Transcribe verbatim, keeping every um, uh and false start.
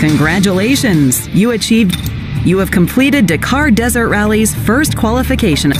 Congratulations! You achieved. You have completed Dakar Desert Rally's first qualification.